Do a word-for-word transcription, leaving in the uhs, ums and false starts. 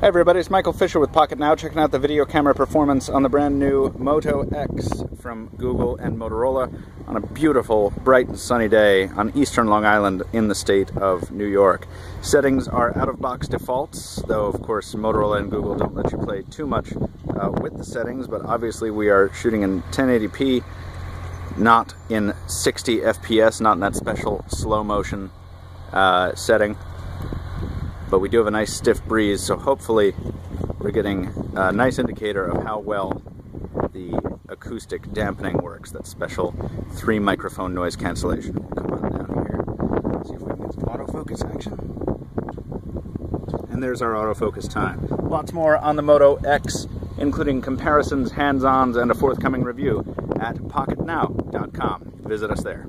Hey everybody, it's Michael Fisher with Pocketnow, checking out the video camera performance on the brand new Moto X from Google and Motorola on a beautiful, bright and sunny day on eastern Long Island in the state of New York. Settings are out-of-box defaults, though of course Motorola and Google don't let you play too much uh, with the settings, but obviously we are shooting in ten eighty p, not in sixty F P S, not in that special slow motion uh, setting. But we do have a nice stiff breeze, so hopefully we're getting a nice indicator of how well the acoustic dampening works, that special three microphone noise cancellation. We'll come on down here, see if we can get some autofocus action. And there's our autofocus time. Lots more on the Moto X, including comparisons, hands-ons, and a forthcoming review at pocketnow dot com. Visit us there.